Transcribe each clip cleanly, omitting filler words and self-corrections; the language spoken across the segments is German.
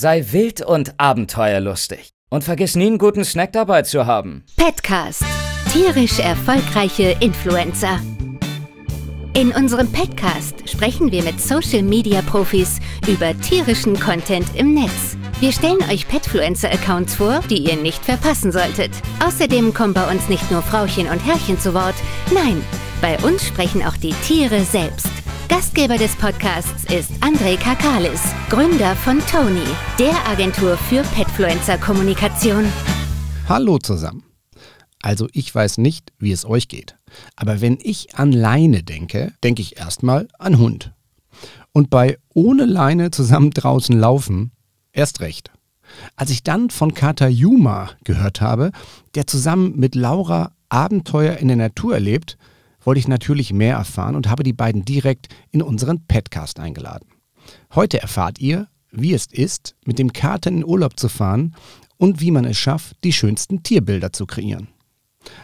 Sei wild und abenteuerlustig. Und vergiss nie, einen guten Snack dabei zu haben. Petcast. Tierisch erfolgreiche Influencer. In unserem Petcast sprechen wir mit Social-Media-Profis über tierischen Content im Netz. Wir stellen euch Petfluencer-Accounts vor, die ihr nicht verpassen solltet. Außerdem kommen bei uns nicht nur Frauchen und Herrchen zu Wort, nein, bei uns sprechen auch die Tiere selbst. Gastgeber des Podcasts ist André Karkalis, Gründer von Tony, der Agentur für Petfluencer-Kommunikation. Hallo zusammen. Also ich weiß nicht, wie es euch geht, aber wenn ich an Leine denke, denke ich erstmal an Hund. Und bei ohne Leine zusammen draußen laufen, erst recht. Als ich dann von Kater Yuma gehört habe, der zusammen mit Laura Abenteuer in der Natur erlebt, wollte ich natürlich mehr erfahren und habe die beiden direkt in unseren Petcast eingeladen. Heute erfahrt ihr, wie es ist, mit dem Kater in Urlaub zu fahren und wie man es schafft, die schönsten Tierbilder zu kreieren.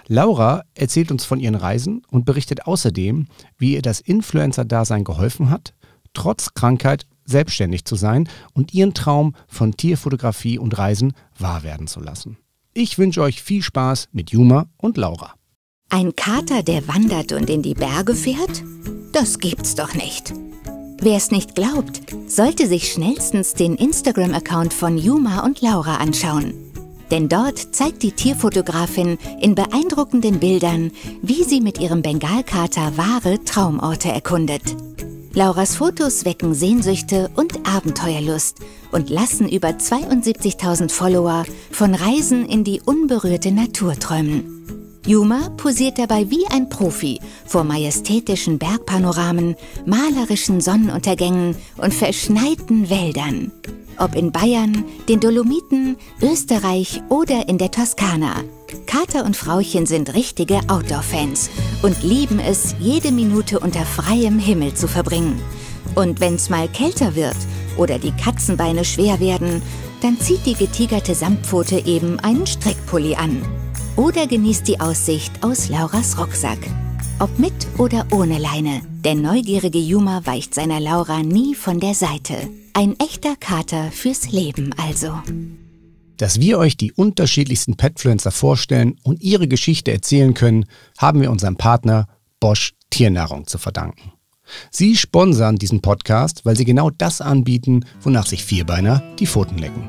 Laura erzählt uns von ihren Reisen und berichtet außerdem, wie ihr das Influencer-Dasein geholfen hat, trotz Krankheit selbstständig zu sein und ihren Traum von Tierfotografie und Reisen wahr werden zu lassen. Ich wünsche euch viel Spaß mit Yuma und Laura. Ein Kater, der wandert und in die Berge fährt? Das gibt's doch nicht. Wer es nicht glaubt, sollte sich schnellstens den Instagram-Account von Yuma und Laura anschauen. Denn dort zeigt die Tierfotografin in beeindruckenden Bildern, wie sie mit ihrem Bengalkater wahre Traumorte erkundet. Lauras Fotos wecken Sehnsüchte und Abenteuerlust und lassen über 72.000 Follower von Reisen in die unberührte Natur träumen. Yuma posiert dabei wie ein Profi vor majestätischen Bergpanoramen, malerischen Sonnenuntergängen und verschneiten Wäldern. Ob in Bayern, den Dolomiten, Österreich oder in der Toskana. Kater und Frauchen sind richtige Outdoor-Fans und lieben es, jede Minute unter freiem Himmel zu verbringen. Und wenn's mal kälter wird oder die Katzenbeine schwer werden, dann zieht die getigerte Samtpfote eben einen Strickpulli an. Oder genießt die Aussicht aus Lauras Rucksack. Ob mit oder ohne Leine, der neugierige Yuma weicht seiner Laura nie von der Seite. Ein echter Kater fürs Leben also. Dass wir euch die unterschiedlichsten Petfluencer vorstellen und ihre Geschichte erzählen können, haben wir unserem Partner Bosch Tiernahrung zu verdanken. Sie sponsern diesen Podcast, weil sie genau das anbieten, wonach sich Vierbeiner die Pfoten lecken.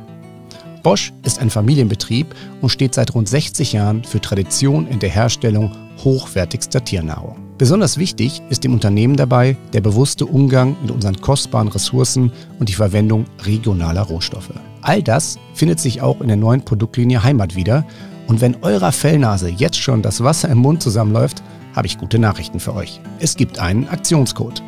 Bosch ist ein Familienbetrieb und steht seit rund 60 Jahren für Tradition in der Herstellung hochwertigster Tiernahrung. Besonders wichtig ist dem Unternehmen dabei der bewusste Umgang mit unseren kostbaren Ressourcen und die Verwendung regionaler Rohstoffe. All das findet sich auch in der neuen Produktlinie Heimat wieder. Und wenn eurer Fellnase jetzt schon das Wasser im Mund zusammenläuft, habe ich gute Nachrichten für euch. Es gibt einen Aktionscode.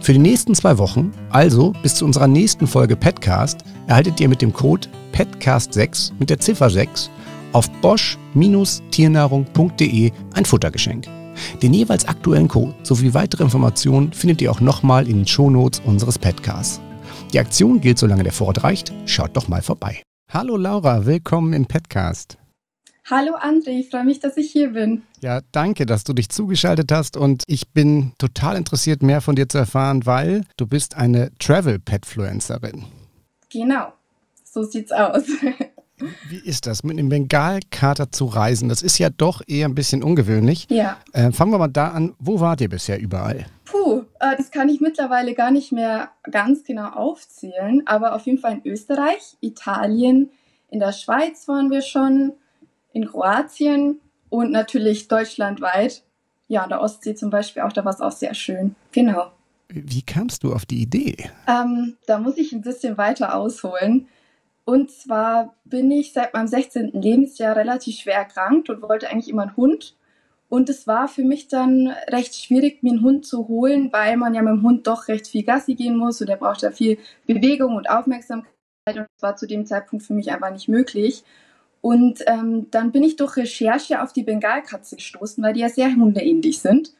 Für die nächsten 2 Wochen, also bis zu unserer nächsten Folge Petcast, erhaltet ihr mit dem Code PETCAST6 mit der Ziffer 6 auf bosch-tiernahrung.de ein Futtergeschenk. Den jeweils aktuellen Code sowie weitere Informationen findet ihr auch nochmal in den Shownotes unseres Petcasts. Die Aktion gilt, solange der Vorrat reicht. Schaut doch mal vorbei. Hallo Laura, willkommen im Petcast. Hallo André, ich freue mich, dass ich hier bin. Ja, danke, dass du dich zugeschaltet hast und ich bin total interessiert, mehr von dir zu erfahren, weil du bist eine Travel-Petfluencerin. Genau, so sieht's aus. Wie ist das, mit einem Bengalkater zu reisen? Das ist ja doch eher ein bisschen ungewöhnlich. Ja. Fangen wir mal da an, wo wart ihr bisher überall? Puh, das kann ich mittlerweile gar nicht mehr ganz genau aufzählen, aber auf jeden Fall in Österreich, Italien, in der Schweiz waren wir schon, in Kroatien und natürlich deutschlandweit. Ja, an der Ostsee zum Beispiel auch, da war es auch sehr schön. Genau. Wie kamst du auf die Idee? Da muss ich ein bisschen weiter ausholen. Und zwar bin ich seit meinem 16. Lebensjahr relativ schwer erkrankt und wollte eigentlich immer einen Hund. Und es war für mich dann recht schwierig, mir einen Hund zu holen, weil man ja mit dem Hund doch recht viel Gassi gehen muss und der braucht ja viel Bewegung und Aufmerksamkeit. Und das war zu dem Zeitpunkt für mich einfach nicht möglich. Und dann bin ich durch Recherche auf die Bengalkatze gestoßen, weil die ja sehr hundeähnlich sind.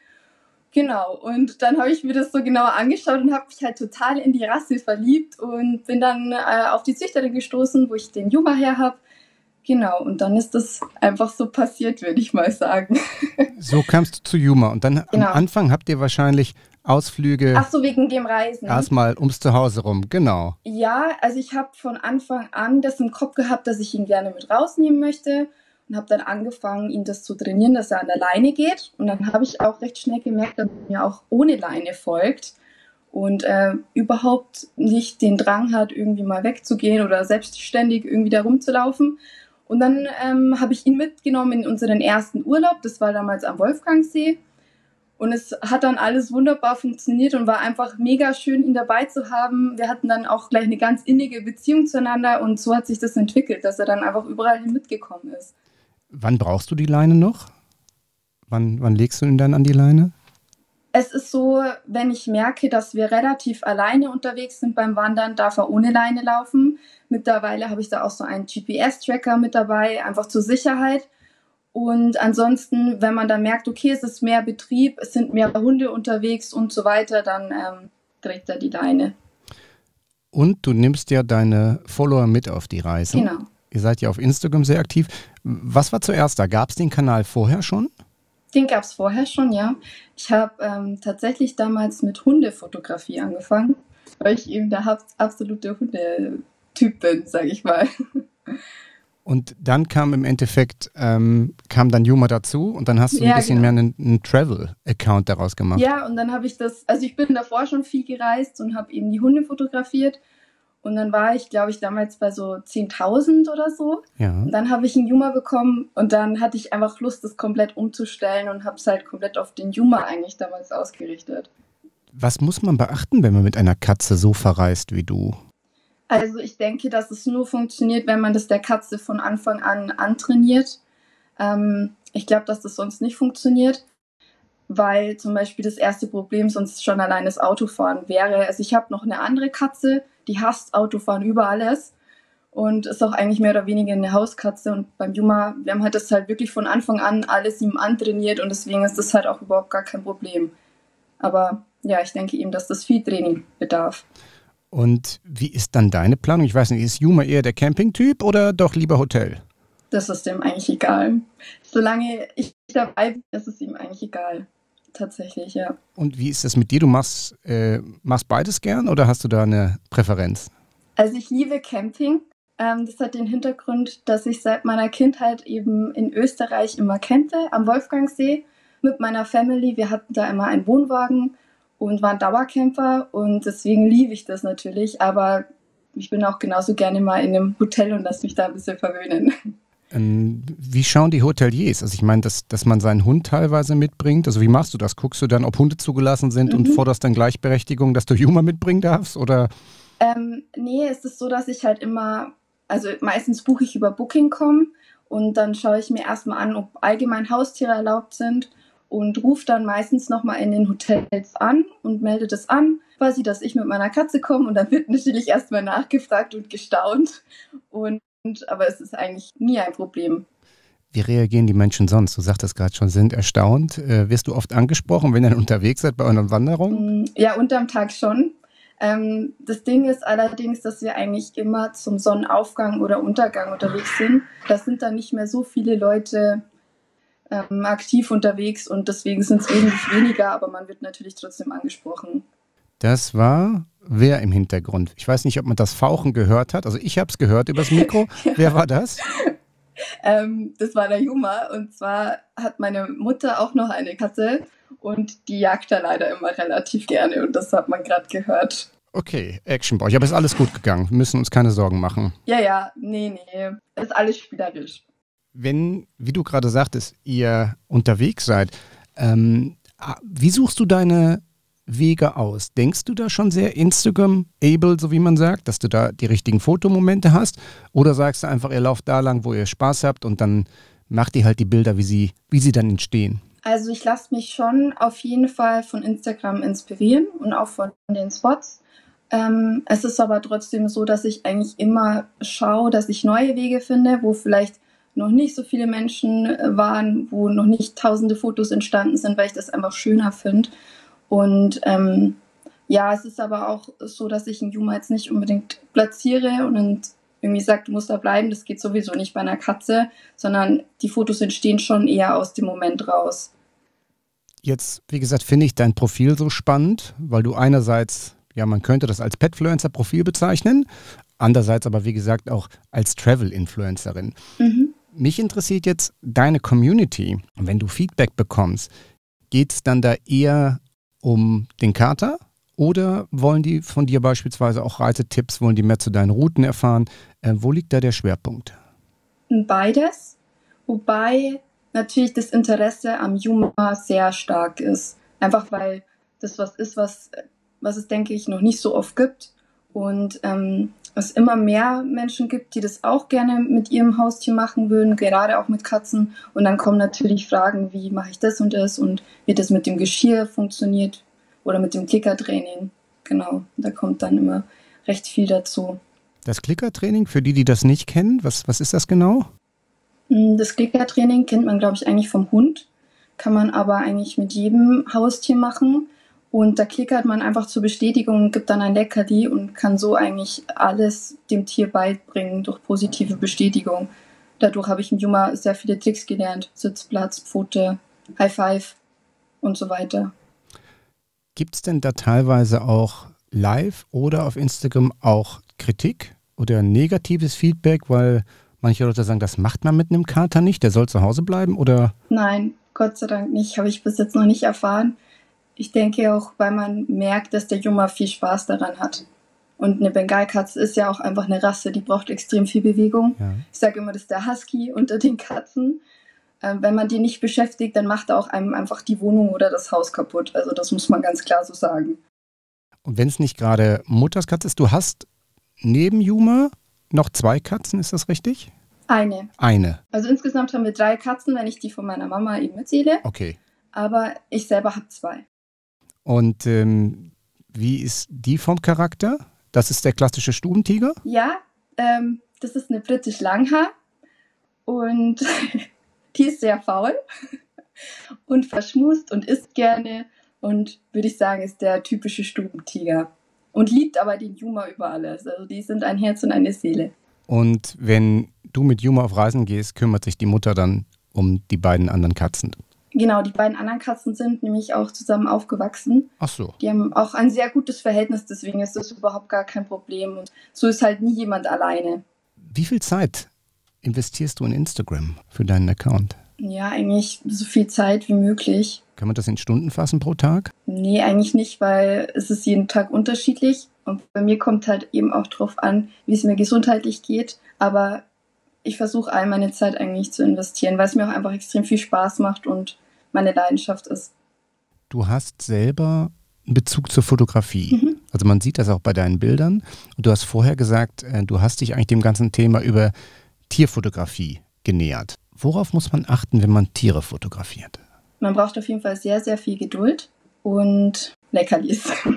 Genau, und dann habe ich mir das so genauer angeschaut und habe mich halt total in die Rasse verliebt und bin dann auf die Züchterin gestoßen, wo ich den Yuma her habe. Genau, und dann ist das einfach so passiert, würde ich mal sagen. So kamst du zu Yuma und dann am Anfang habt ihr wahrscheinlich Ausflüge. Ach so, wegen dem Reisen. Erstmal ums Zuhause rum, genau. Ja, also ich habe von Anfang an das im Kopf gehabt, dass ich ihn gerne mit rausnehmen möchte und habe dann angefangen, ihn das zu trainieren, dass er an der Leine geht. Und dann habe ich auch recht schnell gemerkt, dass er mir auch ohne Leine folgt und überhaupt nicht den Drang hat, irgendwie mal wegzugehen oder selbstständig irgendwie da rumzulaufen. Und dann habe ich ihn mitgenommen in unseren ersten Urlaub, das war damals am Wolfgangsee. Und es hat dann alles wunderbar funktioniert und war einfach mega schön, ihn dabei zu haben. Wir hatten dann auch gleich eine ganz innige Beziehung zueinander und so hat sich das entwickelt, dass er dann einfach überall hin mitgekommen ist. Wann brauchst du die Leine noch? Wann legst du ihn dann an die Leine? Es ist so, wenn ich merke, dass wir relativ alleine unterwegs sind beim Wandern, darf er ohne Leine laufen. Mittlerweile habe ich da auch so einen GPS-Tracker mit dabei, einfach zur Sicherheit. Und ansonsten, wenn man dann merkt, okay, es ist mehr Betrieb, es sind mehr Hunde unterwegs und so weiter, dann trägt er die Leine. Und du nimmst ja deine Follower mit auf die Reise. Genau. Ihr seid ja auf Instagram sehr aktiv. Was war zuerst da? Gab es den Kanal vorher schon? Den gab es vorher schon, ja. Ich habe tatsächlich damals mit Hundefotografie angefangen, weil ich eben der absolute Hundetyp bin, sage ich mal. Und dann kam im Endeffekt, kam dann Yuma dazu und dann hast du ein bisschen mehr einen Travel-Account daraus gemacht. Ja, und dann habe ich das, also ich bin davor schon viel gereist und habe eben die Hunde fotografiert und dann war ich, glaube ich, damals bei so 10.000 oder so. Ja. Und dann habe ich einen Yuma bekommen und dann hatte ich einfach Lust, das komplett umzustellen und habe es halt komplett auf den Yuma eigentlich damals ausgerichtet. Was muss man beachten, wenn man mit einer Katze so verreist wie du? Also ich denke, dass es nur funktioniert, wenn man das der Katze von Anfang an antrainiert. Ich glaube, dass das sonst nicht funktioniert, weil zum Beispiel das erste Problem sonst schon allein das Autofahren wäre. Also ich habe noch eine andere Katze, die hasst Autofahren über alles und ist auch eigentlich mehr oder weniger eine Hauskatze. Und beim Yuma, wir haben halt das halt wirklich von Anfang an alles ihm antrainiert und deswegen ist das halt auch überhaupt gar kein Problem. Aber ja, ich denke eben, dass das viel Training bedarf. Und wie ist dann deine Planung? Ich weiß nicht, ist Yuma eher der Camping-Typ oder doch lieber Hotel? Das ist ihm eigentlich egal. Solange ich dabei bin, ist es ihm eigentlich egal. Tatsächlich, ja. Und wie ist das mit dir? Du machst beides gern oder hast du da eine Präferenz? Also ich liebe Camping. Das hat den Hintergrund, dass ich seit meiner Kindheit eben in Österreich immer campte, am Wolfgangsee mit meiner Family. Wir hatten da immer einen Wohnwagen und war ein Dauercamper und deswegen liebe ich das natürlich, aber ich bin auch genauso gerne mal in einem Hotel und lasse mich da ein bisschen verwöhnen. Wie schauen die Hoteliers? Also ich meine, dass man seinen Hund teilweise mitbringt, also wie machst du das? Guckst du dann, ob Hunde zugelassen sind und forderst dann Gleichberechtigung, dass du Yuma mitbringen darfst? Oder? Nee, es ist so, dass ich halt immer, also meistens buche ich über Booking.com und dann schaue ich mir erstmal an, ob allgemein Haustiere erlaubt sind. Und ruft dann meistens nochmal in den Hotels an und meldet es an, quasi, dass ich mit meiner Katze komme. Und dann wird natürlich erstmal nachgefragt und gestaunt. Aber es ist eigentlich nie ein Problem. Wie reagieren die Menschen sonst? Du sagtest gerade schon, sind erstaunt. Wirst du oft angesprochen, wenn ihr unterwegs seid bei euren Wanderungen? Ja, unterm Tag schon. Das Ding ist allerdings, dass wir eigentlich immer zum Sonnenaufgang oder Untergang unterwegs sind. Das sind dann nicht mehr so viele Leute aktiv unterwegs und deswegen sind es wesentlich weniger, aber man wird natürlich trotzdem angesprochen. Das war wer im Hintergrund? Ich weiß nicht, ob man das Fauchen gehört hat. Also ich habe es gehört übers Mikro. Ja. Wer war das? Das war der Yuma und zwar hat meine Mutter auch noch eine Katze und die jagt da leider immer relativ gerne und das hat man gerade gehört. Okay, Action bei euch. Aber ist alles gut gegangen. Wir müssen uns keine Sorgen machen. Ja, nee. Ist alles spielerisch. Wenn, wie du gerade sagtest, ihr unterwegs seid, wie suchst du deine Wege aus? Denkst du da schon sehr Instagram-able, so wie man sagt, dass du da die richtigen Fotomomente hast? Oder sagst du einfach, ihr lauft da lang, wo ihr Spaß habt und dann macht ihr halt die Bilder, wie sie dann entstehen? Also ich lasse mich schon auf jeden Fall von Instagram inspirieren und auch von den Spots. Es ist aber trotzdem so, dass ich eigentlich immer schaue, dass ich neue Wege finde, wo vielleicht noch nicht so viele Menschen waren, wo noch nicht tausende Fotos entstanden sind, weil ich das einfach schöner finde. Und ja, es ist aber auch so, dass ich einen Yuma jetzt nicht unbedingt platziere und irgendwie sage, du musst da bleiben, das geht sowieso nicht bei einer Katze, sondern die Fotos entstehen schon eher aus dem Moment raus. Jetzt, wie gesagt, finde ich dein Profil so spannend, weil du einerseits, ja, man könnte das als Petfluencer-Profil bezeichnen, andererseits aber, wie gesagt, auch als Travel-Influencerin. Mhm. Mich interessiert jetzt deine Community. Wenn du Feedback bekommst, geht es dann da eher um den Kater? Oder wollen die von dir beispielsweise auch Reisetipps, wollen die mehr zu deinen Routen erfahren? Wo liegt da der Schwerpunkt? Beides, wobei natürlich das Interesse am Yuma sehr stark ist. Einfach weil das was ist, was es, denke ich, noch nicht so oft gibt. Und es immer mehr Menschen gibt, die das auch gerne mit ihrem Haustier machen würden, gerade auch mit Katzen. Und dann kommen natürlich Fragen, wie mache ich das und das und wie das mit dem Geschirr funktioniert. Oder mit dem Klickertraining, genau. Da kommt dann immer recht viel dazu. Das Klickertraining, für die, die das nicht kennen, was ist das genau? Das Klickertraining kennt man, glaube ich, eigentlich vom Hund. Kann man aber eigentlich mit jedem Haustier machen. Und da klickert man einfach zur Bestätigung, gibt dann ein Leckerli und kann so eigentlich alles dem Tier beibringen durch positive Bestätigung. Dadurch habe ich im Yuma sehr viele Tricks gelernt. Sitzplatz, Pfote, High Five und so weiter. Gibt es denn da teilweise auch live oder auf Instagram auch Kritik oder negatives Feedback? Weil manche Leute sagen, das macht man mit einem Kater nicht, der soll zu Hause bleiben, oder? Nein, Gott sei Dank nicht, habe ich bis jetzt noch nicht erfahren. Ich denke auch, weil man merkt, dass der Yuma viel Spaß daran hat. Und eine Bengalkatze ist ja auch einfach eine Rasse, die braucht extrem viel Bewegung. Ja. Ich sage immer, das ist der Husky unter den Katzen. Wenn man die nicht beschäftigt, dann macht er auch einem einfach die Wohnung oder das Haus kaputt. Also das muss man ganz klar so sagen. Und wenn es nicht gerade Mutters Katze ist, du hast neben Yuma noch 2 Katzen, ist das richtig? Eine. Eine. Also insgesamt haben wir 3 Katzen, wenn ich die von meiner Mama eben erzähle. Okay. Aber ich selber habe 2. Und wie ist die vom Charakter? Das ist der klassische Stubentiger? Ja, das ist eine britische Langhaar und... Die ist sehr faul und verschmust und isst gerne und würde ich sagen, ist der typische Stubentiger und liebt aber den Yuma über alles. Also die sind ein Herz und eine Seele. Und wenn du mit Yuma auf Reisen gehst, kümmert sich die Mutter dann um die beiden anderen Katzen? Genau, die beiden anderen Katzen sind nämlich auch zusammen aufgewachsen. Ach so. Die haben auch ein sehr gutes Verhältnis, deswegen ist das überhaupt gar kein Problem. Und so ist halt nie jemand alleine. Wie viel Zeit investierst du in Instagram für deinen Account? Ja, eigentlich so viel Zeit wie möglich. Kann man das in Stunden fassen pro Tag? Nee, eigentlich nicht, weil es ist jeden Tag unterschiedlich. Und bei mir kommt halt eben auch drauf an, wie es mir gesundheitlich geht. Aber ich versuche all meine Zeit eigentlich zu investieren, weil es mir auch einfach extrem viel Spaß macht und meine Leidenschaft ist. Du hast selber einen Bezug zur Fotografie. Mhm. Also man sieht das auch bei deinen Bildern. Und du hast vorher gesagt, du hast dich eigentlich dem ganzen Thema über Tierfotografie genähert. Worauf muss man achten, wenn man Tiere fotografiert? Man braucht auf jeden Fall sehr, sehr viel Geduld und Leckerlis. Ja,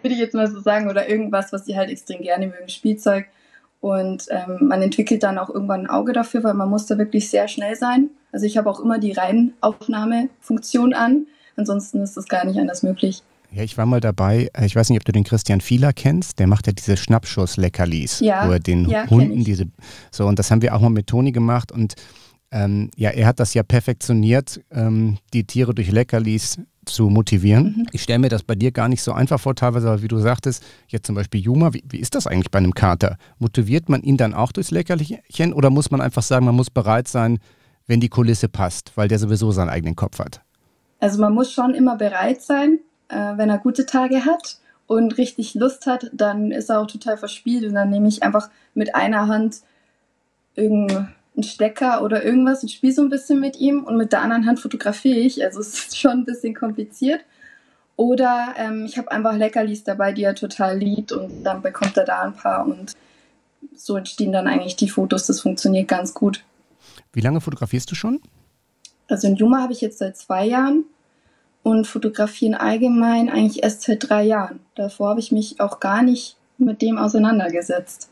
würde ich jetzt mal so sagen. Oder irgendwas, was sie halt extrem gerne mögen, Spielzeug. Und man entwickelt dann auch irgendwann ein Auge dafür, weil man muss da wirklich sehr schnell sein. Also ich habe auch immer die Reihenaufnahmefunktion an. Ansonsten ist das gar nicht anders möglich. Ja, ich war mal dabei, ich weiß nicht, ob du den Christian Fieler kennst, der macht ja diese Schnappschuss-Leckerlis, ja, wo er den Hunden diese, so, und das haben wir auch mal mit Tony gemacht und ja, er hat das ja perfektioniert, die Tiere durch Leckerlis zu motivieren. Mhm. Ich stelle mir das bei dir gar nicht so einfach vor, teilweise, aber wie du sagtest, jetzt zum Beispiel Yuma, wie ist das eigentlich bei einem Kater? Motiviert man ihn dann auch durchs Leckerchen oder muss man einfach sagen, man muss bereit sein, wenn die Kulisse passt, weil der sowieso seinen eigenen Kopf hat? Also man muss schon immer bereit sein. Wenn er gute Tage hat und richtig Lust hat, dann ist er auch total verspielt und dann nehme ich einfach mit einer Hand irgendeinen Stecker oder irgendwas und spiele so ein bisschen mit ihm und mit der anderen Hand fotografiere ich, also es ist schon ein bisschen kompliziert. Oder ich habe einfach Leckerlis dabei, die er total liebt und dann bekommt er da ein paar und so entstehen dann eigentlich die Fotos, das funktioniert ganz gut. Wie lange fotografierst du schon? Also in Yuma habe ich jetzt seit 2 Jahren. Und fotografieren allgemein eigentlich erst seit 3 Jahren. Davor habe ich mich auch gar nicht mit dem auseinandergesetzt.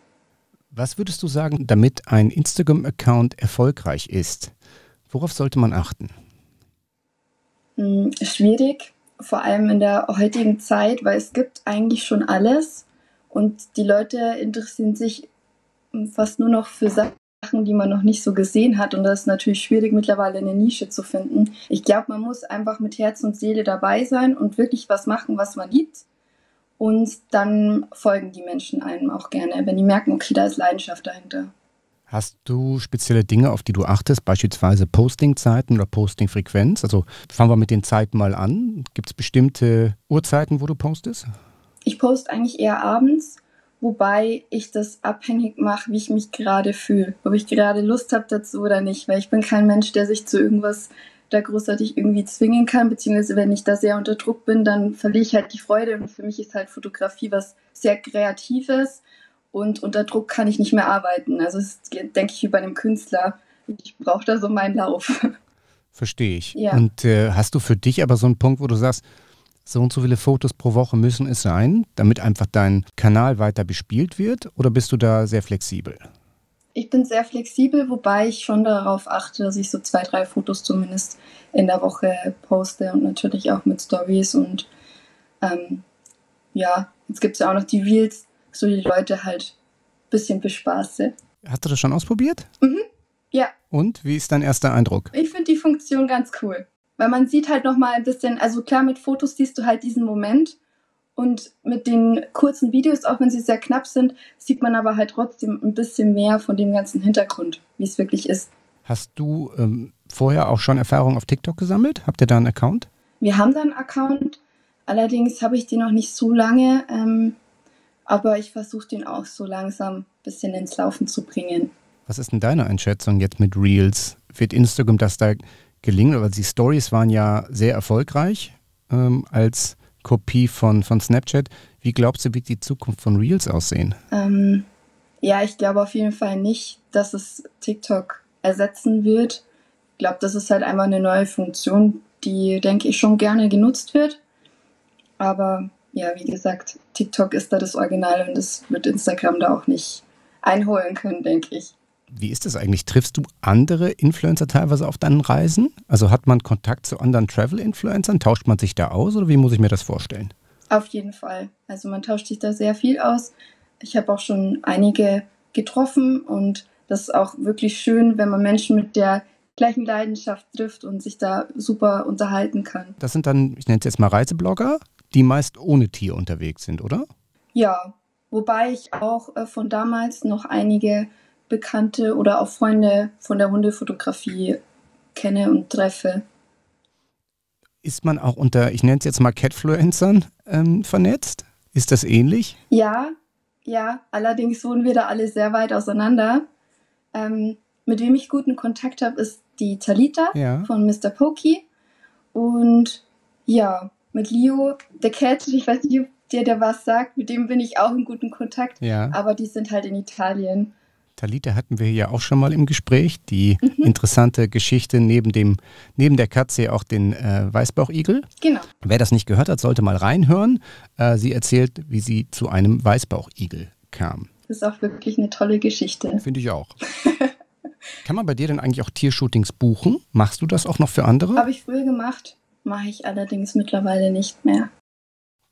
Was würdest du sagen, damit ein Instagram-Account erfolgreich ist? Worauf sollte man achten? Schwierig, vor allem in der heutigen Zeit, weil es gibt eigentlich schon alles. Und die Leute interessieren sich fast nur noch für Sachen, Sachen, die man noch nicht so gesehen hat. Und das ist natürlich schwierig, mittlerweile eine Nische zu finden. Ich glaube, man muss einfach mit Herz und Seele dabei sein und wirklich was machen, was man liebt. Und dann folgen die Menschen einem auch gerne, wenn die merken, okay, da ist Leidenschaft dahinter. Hast du spezielle Dinge, auf die du achtest, beispielsweise Postingzeiten oder Postingfrequenz? Also fangen wir mit den Zeiten mal an. Gibt es bestimmte Uhrzeiten, wo du postest? Ich poste eigentlich eher abends, wobei ich das abhängig mache, wie ich mich gerade fühle. Ob ich gerade Lust habe dazu oder nicht, weil ich bin kein Mensch, der sich zu irgendwas da großartig irgendwie zwingen kann, beziehungsweise wenn ich da sehr unter Druck bin, dann verliere ich halt die Freude. Und für mich ist halt Fotografie was sehr Kreatives. Und unter Druck kann ich nicht mehr arbeiten. Also es ist, denke ich, wie bei einem Künstler. Ich brauche da so meinen Lauf. Verstehe ich. Ja. Und hast du für dich aber so einen Punkt, wo du sagst, so und so viele Fotos pro Woche müssen es sein, damit einfach dein Kanal weiter bespielt wird? Oder bist du da sehr flexibel? Ich bin sehr flexibel, wobei ich schon darauf achte, dass ich so 2, 3 Fotos zumindest in der Woche poste und natürlich auch mit Stories. Und ja, jetzt gibt es ja auch noch die Reels, so die Leute halt ein bisschen bespaße. Hast du das schon ausprobiert? Mhm, ja. Und wie ist dein erster Eindruck? Ich finde die Funktion ganz cool, weil man sieht halt nochmal ein bisschen, also klar, mit Fotos siehst du halt diesen Moment und mit den kurzen Videos, auch wenn sie sehr knapp sind, sieht man aber halt trotzdem ein bisschen mehr von dem ganzen Hintergrund, wie es wirklich ist. Hast du vorher auch schon Erfahrung auf TikTok gesammelt? Habt ihr da einen Account? Wir haben da einen Account, allerdings habe ich den noch nicht so lange, aber ich versuche den auch so langsam ein bisschen ins Laufen zu bringen. Was ist denn deine Einschätzung jetzt mit Reels? Wird Instagram das da gelingen? Aber die Stories waren ja sehr erfolgreich als Kopie von Snapchat. Wie glaubst du, wird die Zukunft von Reels aussehen? Ja, ich glaube auf jeden Fall nicht, dass es TikTok ersetzen wird. Ich glaube, das ist halt einfach eine neue Funktion, die, denke ich, schon gerne genutzt wird. Aber ja, wie gesagt, TikTok ist da das Original und das wird Instagram da auch nicht einholen können, denke ich. Wie ist das eigentlich? Triffst du andere Influencer teilweise auf deinen Reisen? Also hat man Kontakt zu anderen Travel-Influencern? Tauscht man sich da aus oder wie muss ich mir das vorstellen? Auf jeden Fall. Also man tauscht sich da sehr viel aus. Ich habe auch schon einige getroffen und das ist auch wirklich schön, wenn man Menschen mit der gleichen Leidenschaft trifft und sich da super unterhalten kann. Das sind dann, ich nenne es jetzt mal Reiseblogger, die meist ohne Tier unterwegs sind, oder? Ja, wobei ich auch von damals noch einige Bekannte oder auch Freunde von der Hundefotografie kenne und treffe. Ist man auch unter, ich nenne es jetzt mal Catfluencern vernetzt? Ist das ähnlich? Ja, ja. Allerdings wohnen wir da alle sehr weit auseinander. Mit wem ich guten Kontakt habe, ist die Talitha von Mr. Poki und ja, mit Leo the Cat, ich weiß nicht, ob der was sagt, mit dem bin ich auch in guten Kontakt, aber die sind halt in Italien. Talitha hatten wir ja auch schon mal im Gespräch, die interessante Geschichte neben der Katze auch den Weißbauchigel. Genau. Wer das nicht gehört hat, sollte mal reinhören. Sie erzählt, wie sie zu einem Weißbauchigel kam. Das ist auch wirklich eine tolle Geschichte. Finde ich auch. Kann man bei dir denn eigentlich auch Tiershootings buchen? Machst du das auch noch für andere? Habe ich früher gemacht. Mache ich allerdings mittlerweile nicht mehr.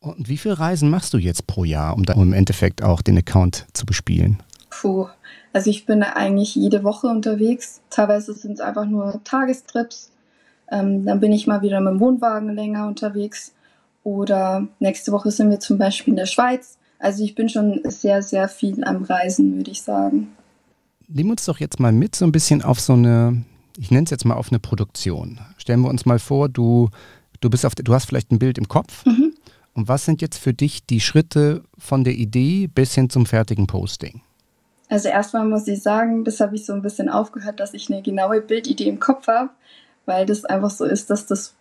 Und wie viele Reisen machst du jetzt pro Jahr, um dann im Endeffekt auch den Account zu bespielen? Puh, also ich bin eigentlich jede Woche unterwegs. Teilweise sind es einfach nur Tagestrips. Dann bin ich mal wieder mit dem Wohnwagen länger unterwegs. Oder nächste Woche sind wir zum Beispiel in der Schweiz. Also ich bin schon sehr, sehr viel am Reisen, würde ich sagen. Nimm uns doch jetzt mal mit so ein bisschen auf so eine... Ich nenne es jetzt mal auf eine Produktion. Stellen wir uns mal vor, du hast vielleicht ein Bild im Kopf. Mhm. Und was sind jetzt für dich die Schritte von der Idee bis hin zum fertigen Posting? Also erstmal muss ich sagen, das habe ich so ein bisschen aufgehört, dass ich eine genaue Bildidee im Kopf habe, weil das einfach so ist, dass das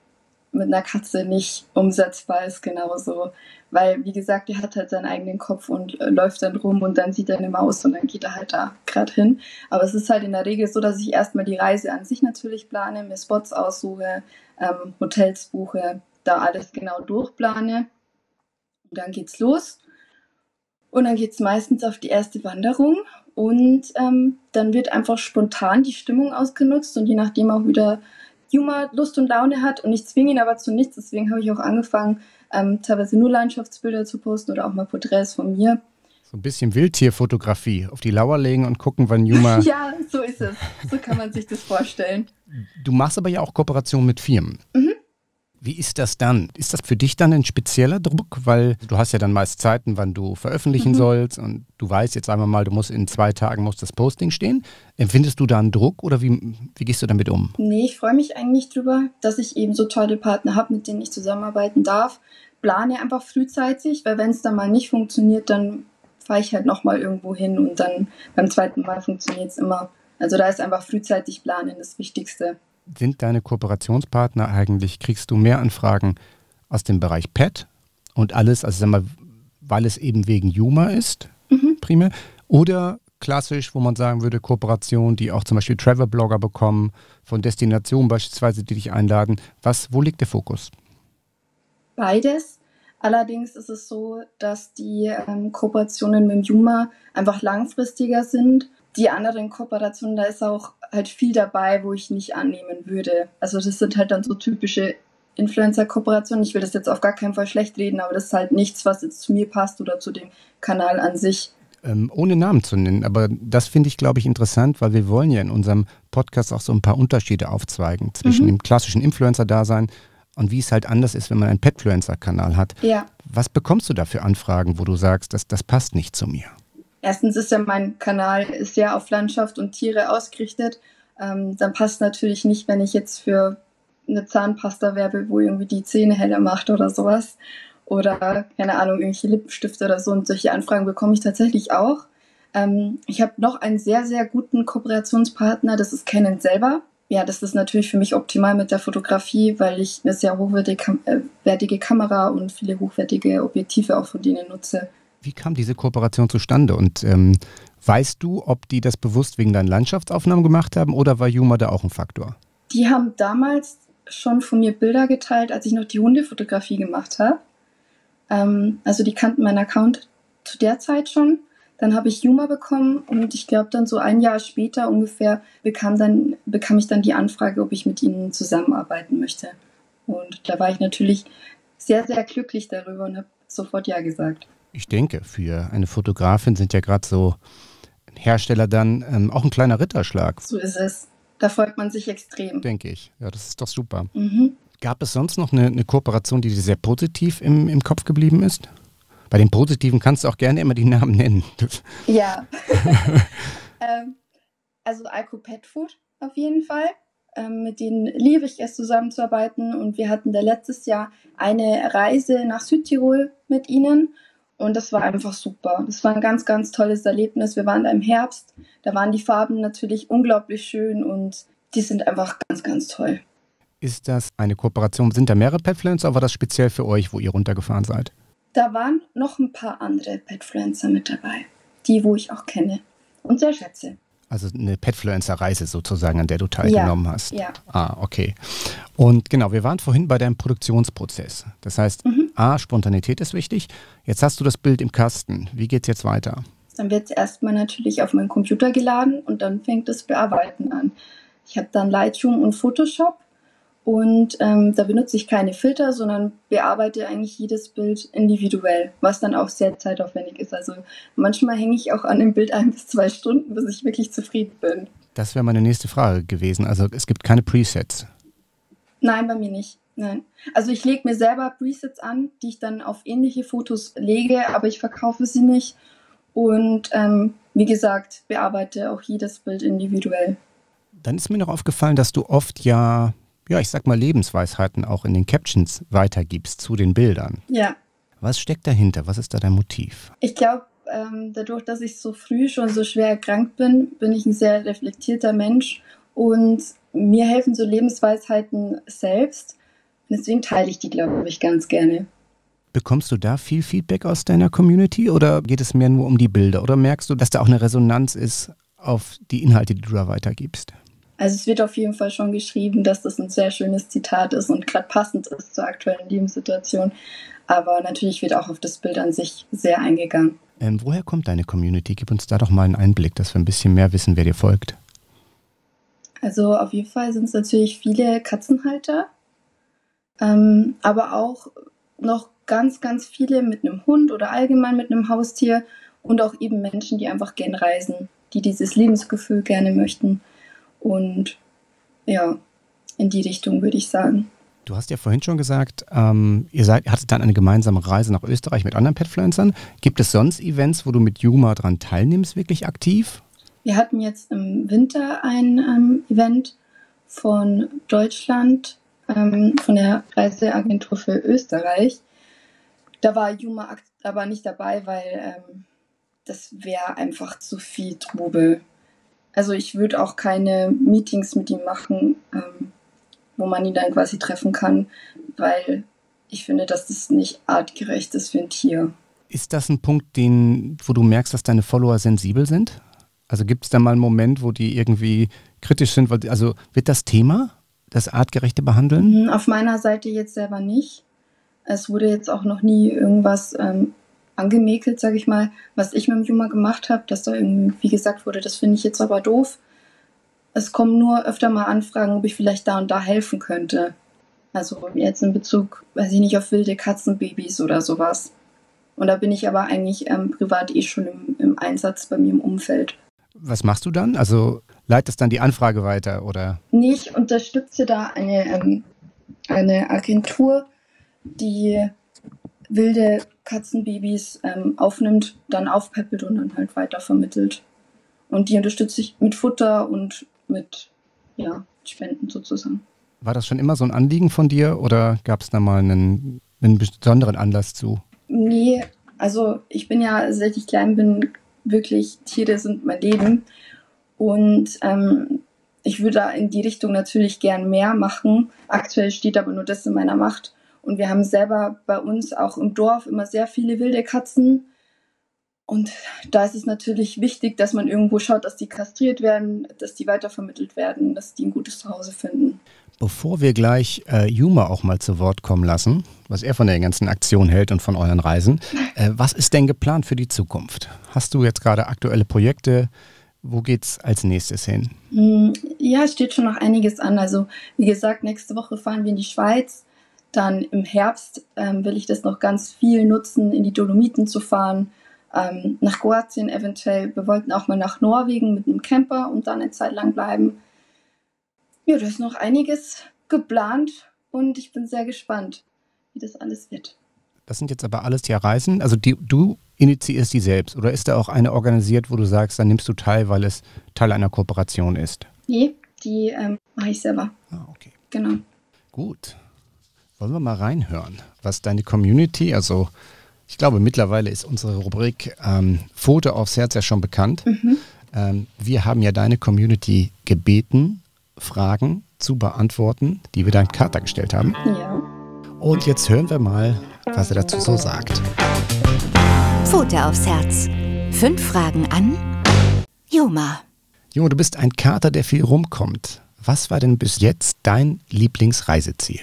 mit einer Katze nicht umsetzbar ist genauso. Weil, wie gesagt, der hat halt seinen eigenen Kopf und läuft dann rum und dann sieht er eine Maus und dann geht er halt da gerade hin. Aber es ist halt in der Regel so, dass ich erstmal die Reise an sich natürlich plane, mir Spots aussuche, Hotels buche, da alles genau durchplane. Und dann geht's los. Und dann geht's meistens auf die erste Wanderung und dann wird einfach spontan die Stimmung ausgenutzt und je nachdem auch wieder Yuma Lust und Laune hat und ich zwinge ihn aber zu nichts, deswegen habe ich auch angefangen, teilweise nur Landschaftsbilder zu posten oder auch mal Porträts von mir. So ein bisschen Wildtierfotografie, auf die Lauer legen und gucken, wann Yuma... Ja, so ist es. So kann man sich das vorstellen. Du machst aber ja auch Kooperationen mit Firmen. Mhm. Wie ist das dann? Ist das für dich dann ein spezieller Druck? Weil du hast ja dann meist Zeiten, wann du veröffentlichen sollst und du weißt jetzt einmal mal, du musst in 2 Tagen muss das Posting stehen. Empfindest du da einen Druck oder wie gehst du damit um? Nee, ich freue mich eigentlich drüber, dass ich eben so tolle Partner habe, mit denen ich zusammenarbeiten darf. Plane einfach frühzeitig, weil wenn es dann mal nicht funktioniert, dann fahre ich halt nochmal irgendwo hin und dann beim zweiten Mal funktioniert es immer. Also da ist einfach frühzeitig planen das Wichtigste. Sind deine Kooperationspartner eigentlich, kriegst du mehr Anfragen aus dem Bereich Pet und alles, also sag mal, weil es eben wegen Yuma ist, primär, oder klassisch, wo man sagen würde, Kooperationen, die auch zum Beispiel Travel-Blogger bekommen, von Destinationen beispielsweise, die dich einladen. Wo liegt der Fokus? Beides. Allerdings ist es so, dass die Kooperationen mit Yuma einfach langfristiger sind. Die anderen Kooperationen, da ist auch halt viel dabei, wo ich nicht annehmen würde. Also das sind halt dann so typische Influencer-Kooperationen. Ich will das jetzt auf gar keinen Fall schlecht reden, aber das ist halt nichts, was jetzt zu mir passt oder zu dem Kanal an sich. Ohne Namen zu nennen, aber das finde ich, glaube ich, interessant, weil wir wollen ja in unserem Podcast auch so ein paar Unterschiede aufzeigen zwischen dem klassischen Influencer-Dasein und wie es halt anders ist, wenn man einen Petfluencer-Kanal hat. Ja. Was bekommst du da für Anfragen, wo du sagst, das passt nicht zu mir? Erstens ist ja mein Kanal sehr auf Landschaft und Tiere ausgerichtet. Dann passt natürlich nicht, wenn ich jetzt für eine Zahnpasta werbe, wo irgendwie die Zähne heller macht oder sowas. Oder, keine Ahnung, irgendwelche Lippenstifte oder so. Und solche Anfragen bekomme ich tatsächlich auch. Ich habe noch einen sehr, sehr guten Kooperationspartner. Das ist Canon selber. Ja, das ist natürlich für mich optimal mit der Fotografie, weil ich eine sehr hochwertige Kamera und viele hochwertige Objektive auch von denen nutze. Wie kam diese Kooperation zustande und weißt du, ob die das bewusst wegen deinen Landschaftsaufnahmen gemacht haben oder war Yuma da auch ein Faktor? Die haben damals schon von mir Bilder geteilt, als ich noch die Hundefotografie gemacht habe. Also die kannten meinen Account zu der Zeit schon. Dann habe ich Yuma bekommen und ich glaube dann so ein Jahr später ungefähr bekam ich dann die Anfrage, ob ich mit ihnen zusammenarbeiten möchte. Und da war ich natürlich sehr, sehr glücklich darüber und habe sofort Ja gesagt. Ich denke, für eine Fotografin sind ja gerade so Hersteller dann auch ein kleiner Ritterschlag. So ist es. Da freut man sich extrem. Denke ich. Ja, das ist doch super. Mhm. Gab es sonst noch eine Kooperation, die dir sehr positiv im Kopf geblieben ist? Bei den Positiven kannst du auch gerne immer die Namen nennen. Ja. Also Alco Petfood auf jeden Fall. Mit denen liebe ich es, zusammenzuarbeiten. Und wir hatten da letztes Jahr eine Reise nach Südtirol mit ihnen. Und das war einfach super. Das war ein ganz, ganz tolles Erlebnis. Wir waren da im Herbst. Da waren die Farben natürlich unglaublich schön und die sind einfach ganz, ganz toll. Ist das eine Kooperation? Sind da mehrere Petfluencer oder war das speziell für euch, wo ihr runtergefahren seid? Da waren noch ein paar andere Petfluencer mit dabei. Die, wo ich auch kenne und sehr schätze. Also eine Petfluencer-Reise sozusagen, an der du teilgenommen hast. Ja. Ah, okay. Und genau, wir waren vorhin bei deinem Produktionsprozess. Das heißt, A, Spontanität ist wichtig. Jetzt hast du das Bild im Kasten. Wie geht es jetzt weiter? Dann wird es erstmal natürlich auf meinen Computer geladen und dann fängt das Bearbeiten an. Ich habe dann Lightroom und Photoshop und da benutze ich keine Filter, sondern bearbeite eigentlich jedes Bild individuell, was dann auch sehr zeitaufwendig ist. Also manchmal hänge ich auch an dem Bild 1 bis 2 Stunden, bis ich wirklich zufrieden bin. Das wäre meine nächste Frage gewesen. Also es gibt keine Presets? Nein, bei mir nicht. Nein. Also ich lege mir selber Presets an, die ich dann auf ähnliche Fotos lege, aber ich verkaufe sie nicht und wie gesagt, bearbeite auch jedes Bild individuell. Dann ist mir noch aufgefallen, dass du oft ja, ich sag mal Lebensweisheiten auch in den Captions weitergibst zu den Bildern. Ja. Was steckt dahinter? Was ist da dein Motiv? Ich glaube, dadurch, dass ich so früh schon so schwer erkrankt bin, bin ich ein sehr reflektierter Mensch und mir helfen so Lebensweisheiten selbst. Deswegen teile ich die, glaube ich, ganz gerne. Bekommst du da viel Feedback aus deiner Community oder geht es mehr nur um die Bilder? Oder merkst du, dass da auch eine Resonanz ist auf die Inhalte, die du da weitergibst? Also es wird auf jeden Fall schon geschrieben, dass das ein sehr schönes Zitat ist und gerade passend ist zur aktuellen Lebenssituation. Aber natürlich wird auch auf das Bild an sich sehr eingegangen. Woher kommt deine Community? Gib uns da doch mal einen Einblick, dass wir ein bisschen mehr wissen, wer dir folgt. Also auf jeden Fall sind es natürlich viele Katzenhalter. Aber auch noch ganz, ganz viele mit einem Hund oder allgemein mit einem Haustier und auch eben Menschen, die einfach gern reisen, die dieses Lebensgefühl gerne möchten. Und ja, in die Richtung würde ich sagen. Du hast ja vorhin schon gesagt, ihr hattet dann eine gemeinsame Reise nach Österreich mit anderen Petfluencern. Gibt es sonst Events, wo du mit Yuma dran teilnimmst, wirklich aktiv? Wir hatten jetzt im Winter ein Event von Deutschland, von der Reiseagentur für Österreich. Da war Yuma aber nicht dabei, weil das wäre einfach zu viel Trubel. Also ich würde auch keine Meetings mit ihm machen, wo man ihn dann quasi treffen kann, weil ich finde, dass das nicht artgerecht ist für ein Tier. Ist das ein Punkt, wo du merkst, dass deine Follower sensibel sind? Also gibt es da mal einen Moment, wo die irgendwie kritisch sind? Also wird das Thema, das artgerechte Behandeln? Auf meiner Seite jetzt selber nicht. Es wurde jetzt auch noch nie irgendwas angemäkelt, sage ich mal, was ich mit dem Yuma gemacht habe, dass da irgendwie gesagt wurde, das finde ich jetzt aber doof. Es kommen nur öfter mal Anfragen, ob ich vielleicht da und da helfen könnte. Also jetzt in Bezug, weiß ich nicht, auf wilde Katzenbabys oder sowas. Und da bin ich aber eigentlich privat schon im Einsatz bei mir im Umfeld. Was machst du dann? Also leitest dann die Anfrage weiter, oder? Nee, ich unterstütze da eine Agentur, die wilde Katzenbabys aufnimmt, dann aufpäppelt und dann halt weiter vermittelt. Und die unterstütze ich mit Futter und mit Spenden sozusagen. War das schon immer so ein Anliegen von dir oder gab es da mal einen besonderen Anlass zu? Nee, also ich bin ja, seit ich klein bin, wirklich, Tiere sind mein Leben. Und ich würde da in die Richtung natürlich gern mehr machen. Aktuell steht aber nur das in meiner Macht. Und wir haben selber bei uns auch im Dorf immer sehr viele wilde Katzen. Und da ist es natürlich wichtig, dass man irgendwo schaut, dass die kastriert werden, dass die weitervermittelt werden, dass die ein gutes Zuhause finden. Bevor wir gleich Yuma auch mal zu Wort kommen lassen, was er von der ganzen Aktion hält und von euren Reisen, was ist denn geplant für die Zukunft? Hast du jetzt gerade aktuelle Projekte? Wo geht's als nächstes hin? Ja, steht schon noch einiges an. Also wie gesagt, nächste Woche fahren wir in die Schweiz. Dann im Herbst will ich das noch ganz viel nutzen, in die Dolomiten zu fahren. Nach Kroatien eventuell, wir wollten auch mal nach Norwegen mit einem Camper und dann eine Zeit lang bleiben. Ja, da ist noch einiges geplant und ich bin sehr gespannt, wie das alles wird. Das sind jetzt aber alles ja Reisen, also du initiierst die selbst oder ist da auch eine organisiert, wo du sagst, dann nimmst du teil, weil es Teil einer Kooperation ist? Nee, die mache ich selber. Ah, okay. Genau. Gut, wollen wir mal reinhören, was deine Community, also ich glaube, mittlerweile ist unsere Rubrik Foto aufs Herz ja schon bekannt. Mhm. Wir haben ja deine Community gebeten, Fragen zu beantworten, die wir deinem Kater gestellt haben. Ja. Und jetzt hören wir mal, was er dazu so sagt. Foto aufs Herz. 5 Fragen an Yuma. Yuma, du bist ein Kater, der viel rumkommt. Was war denn bis jetzt dein Lieblingsreiseziel?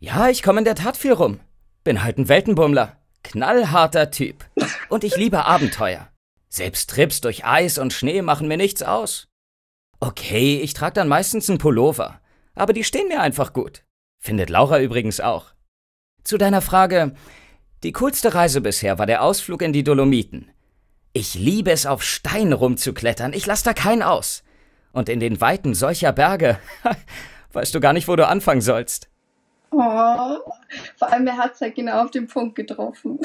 Ja, ich komme in der Tat viel rum. Bin halt ein Weltenbummler. Knallharter Typ. Und ich liebe Abenteuer. Selbst Trips durch Eis und Schnee machen mir nichts aus. Okay, ich trage dann meistens einen Pullover, aber die stehen mir einfach gut. Findet Laura übrigens auch. Zu deiner Frage, die coolste Reise bisher war der Ausflug in die Dolomiten. Ich liebe es, auf Steinen rumzuklettern, ich lasse da keinen aus. Und in den Weiten solcher Berge, weißt du gar nicht, wo du anfangen sollst. Oh, vor allem, er hat es halt genau auf den Punkt getroffen.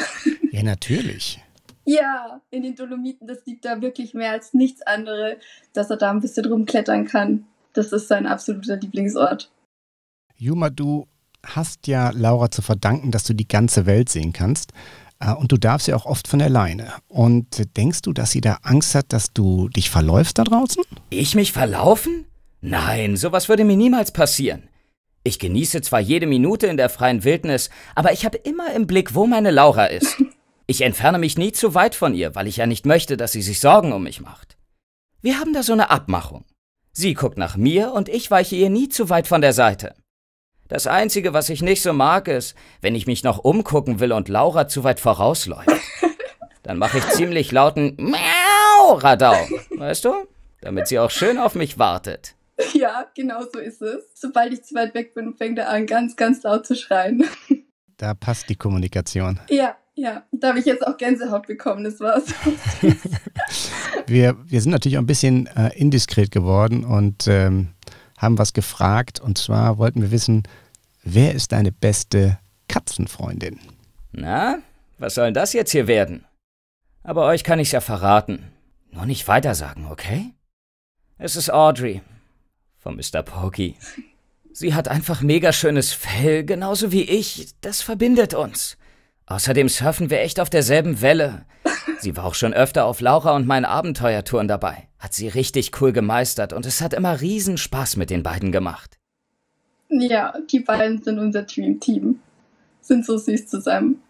Ja, natürlich. Ja, in den Dolomiten, das liegt da wirklich mehr als nichts anderes, dass er da ein bisschen rumklettern kann. Das ist sein absoluter Lieblingsort. Yuma, du hast ja Laura zu verdanken, dass du die ganze Welt sehen kannst. Und du darfst ja auch oft von alleine. Und denkst du, dass sie da Angst hat, dass du dich verläufst da draußen? Ich mich verlaufen? Nein, sowas würde mir niemals passieren. Ich genieße zwar jede Minute in der freien Wildnis, aber ich habe immer im Blick, wo meine Laura ist. Ich entferne mich nie zu weit von ihr, weil ich ja nicht möchte, dass sie sich Sorgen um mich macht. Wir haben da so eine Abmachung. Sie guckt nach mir und ich weiche ihr nie zu weit von der Seite. Das Einzige, was ich nicht so mag, ist, wenn ich mich noch umgucken will und Laura zu weit vorausläuft. Dann mache ich ziemlich lauten Miau-Radau, weißt du? Damit sie auch schön auf mich wartet. Ja, genau so ist es. Sobald ich zu weit weg bin, fängt er an, ganz, ganz laut zu schreien. Da passt die Kommunikation. Ja, Ja, da habe ich jetzt auch Gänsehaut bekommen, das war's. Wir sind natürlich auch ein bisschen indiskret geworden und haben was gefragt. Und zwar wollten wir wissen, wer ist deine beste Katzenfreundin? Na, was soll denn das jetzt hier werden? Aber euch kann ich's ja verraten. Nur nicht weitersagen, okay? Es ist Audrey von Mr. Porky. Sie hat einfach mega schönes Fell, genauso wie ich. Das verbindet uns. Außerdem surfen wir echt auf derselben Welle. Sie war auch schon öfter auf Laura und meinen Abenteuertouren dabei. Hat sie richtig cool gemeistert und es hat immer riesen Spaß mit den beiden gemacht. Ja, die beiden sind unser Dream-Team. Sind so süß zusammen.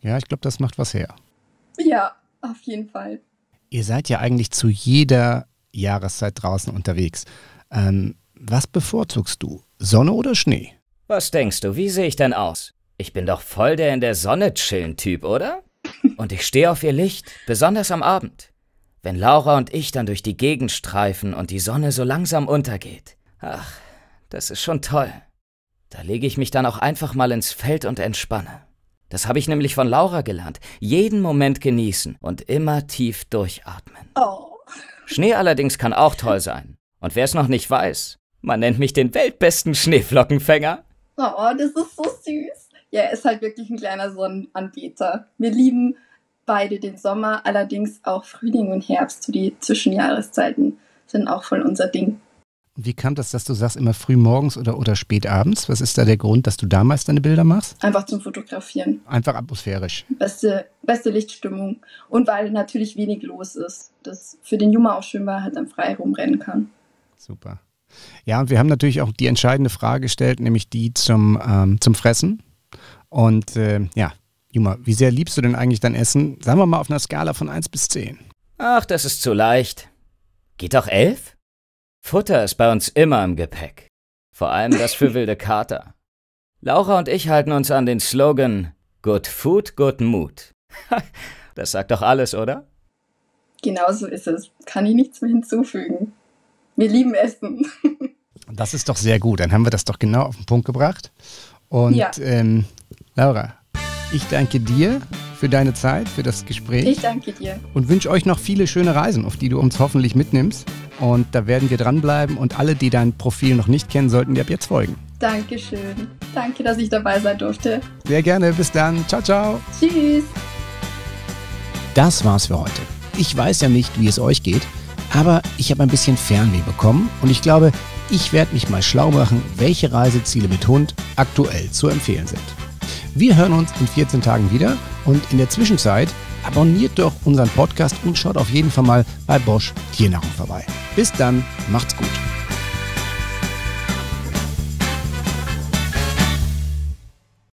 Ja, ich glaube, das macht was her. Ja, auf jeden Fall. Ihr seid ja eigentlich zu jeder Jahreszeit draußen unterwegs. Was bevorzugst du? Sonne oder Schnee? Was denkst du, wie sehe ich denn aus? Ich bin doch voll der in der Sonne chillen Typ, oder? Und ich stehe auf ihr Licht, besonders am Abend. Wenn Laura und ich dann durch die Gegend streifen und die Sonne so langsam untergeht. Ach, das ist schon toll. Da lege ich mich dann auch einfach mal ins Feld und entspanne. Das habe ich nämlich von Laura gelernt. Jeden Moment genießen und immer tief durchatmen. Oh. Schnee allerdings kann auch toll sein. Und wer es noch nicht weiß, man nennt mich den weltbesten Schneeflockenfänger. Oh, das ist so süß. Ja, er ist halt wirklich ein kleiner Sonnenanbeter. Wir lieben beide den Sommer, allerdings auch Frühling und Herbst. Die Zwischenjahreszeiten sind auch voll unser Ding. Wie kam das, dass du sagst, immer früh morgens oder spät abends? Was ist da der Grund, dass du damals deine Bilder machst? Einfach zum Fotografieren. Einfach atmosphärisch. Beste Lichtstimmung. Und weil natürlich wenig los ist. Das für den Yuma auch schön war, halt dann frei rumrennen kann. Super. Ja, und wir haben natürlich auch die entscheidende Frage gestellt, nämlich die zum Fressen. Und ja, Yuma, wie sehr liebst du denn eigentlich dein Essen? Sagen wir mal auf einer Skala von 1 bis 10. Ach, das ist zu leicht. Geht auch 11? Futter ist bei uns immer im Gepäck. Vor allem das für wilde Kater. Laura und ich halten uns an den Slogan Good Food, Good Mood. Das sagt doch alles, oder? Genau so ist es. Kann ich nichts mehr hinzufügen. Wir lieben Essen. Das ist doch sehr gut. Dann haben wir das doch genau auf den Punkt gebracht. Und ja. Laura, ich danke dir für deine Zeit, für das Gespräch. Ich danke dir. Und wünsche euch noch viele schöne Reisen, auf die du uns hoffentlich mitnimmst. Und da werden wir dranbleiben und alle, die dein Profil noch nicht kennen, sollten dir ab jetzt folgen. Dankeschön. Danke, dass ich dabei sein durfte. Sehr gerne. Bis dann. Ciao, ciao. Tschüss. Das war's für heute. Ich weiß ja nicht, wie es euch geht, aber ich habe ein bisschen Fernweh bekommen und ich glaube, ich werde mich mal schlau machen, welche Reiseziele mit Hund aktuell zu empfehlen sind. Wir hören uns in 14 Tagen wieder und in der Zwischenzeit abonniert doch unseren Podcast und schaut auf jeden Fall mal bei Bosch Tiernahrung vorbei. Bis dann, macht's gut.